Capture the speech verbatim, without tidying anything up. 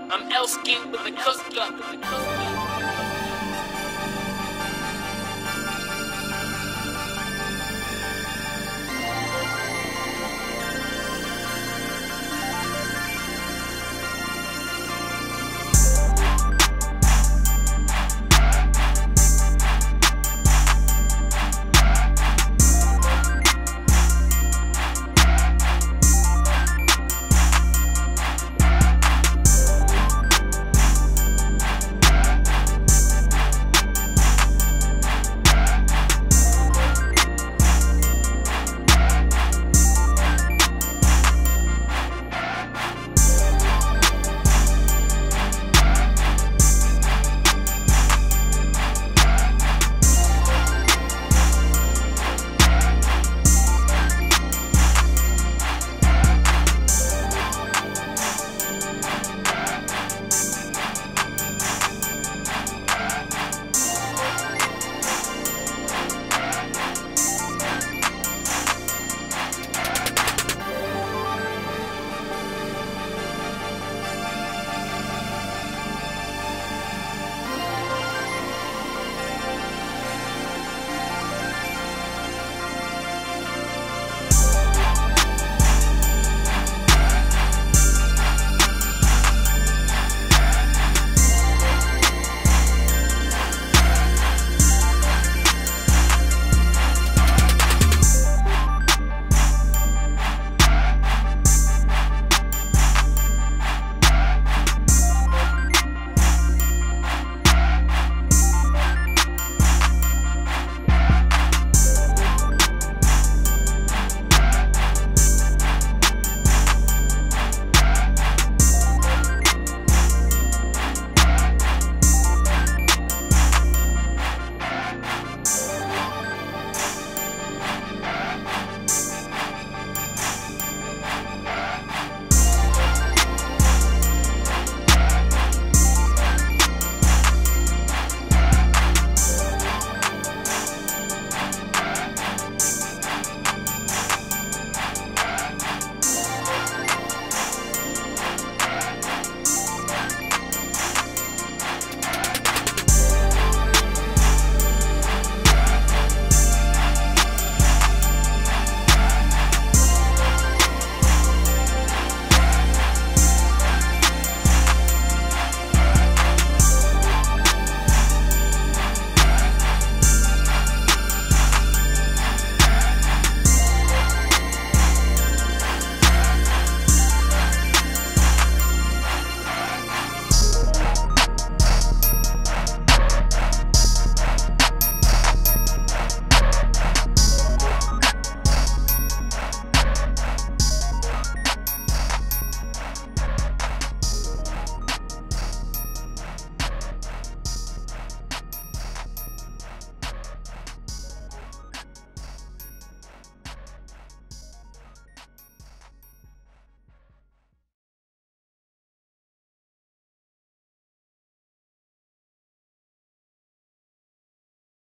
I'm L-Skin with the cuss gun.